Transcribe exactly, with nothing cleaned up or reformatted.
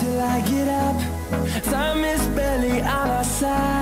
till I get up. Time is barely on our side.